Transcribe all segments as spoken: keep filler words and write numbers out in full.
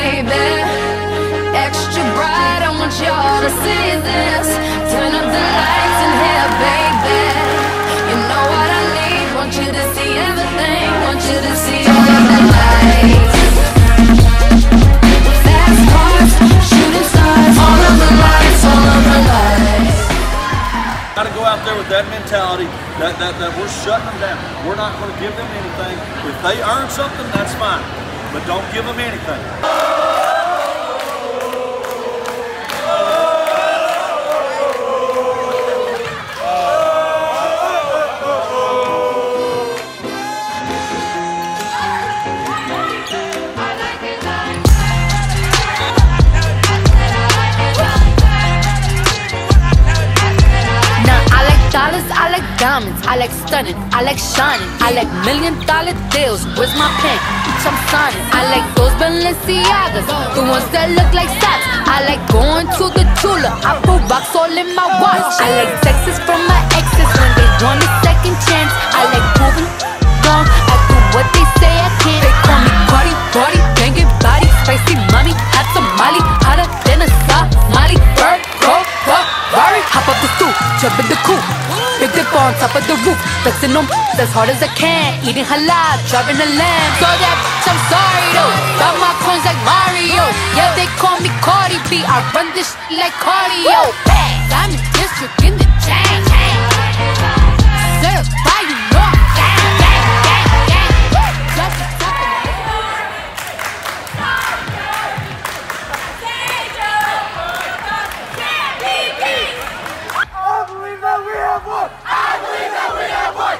baby. Extra bright, I want y'all to see this. Turn up the lights in here, baby. You know what I need, want you to see everything. Want you to see all of the lights. Fast cars, shooting stars, all of the lights, all of the lights. Gotta go out there with that mentality that, that, that we're shutting them down. We're not gonna give them anything. If they earn something, that's fine. But don't give them anything. I like stunning, I like shining, I like million dollar deals. Where's my pen? Bitch, I'm signing. I like those Balenciagas, the ones that look like sacks. I like going to the Tula, I put rocks all in my watch. I like texts from my exes when they want a second chance. I like proving wrong, I do what they say I can't. They call me Cardi, Cardi, banging body, spicy mommy, hot tamale, hotter than a Somali. Bird, go, go, worry. Hop up the stoop, jump in the coupe. Big dip on top of the roof, flexing on as hard as I can. Eating halal, driving a lamb. So that I'm sorry though. Got my coins like Mario. Yeah, they call me Cardi B. I run this shit like cardio. Diamond district in the chain. Serve by you know I'm gang, gang, gang, gang. Just a top of the world. I believe that we have one.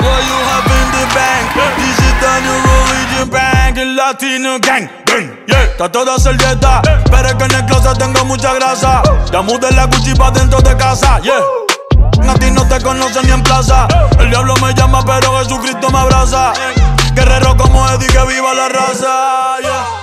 Boy, you hop in the bank. Digitando Norwegian bank. El latino gang, gang, yeah. Está toda servieta, pero es que en el closet tengo mucha grasa. Ya mudé la Gucci pa' dentro de casa, yeah. A ti no te conocen ni en plaza. El diablo me llama, pero Jesucristo me abraza. Guerrero como Eddie, que viva la raza, yeah.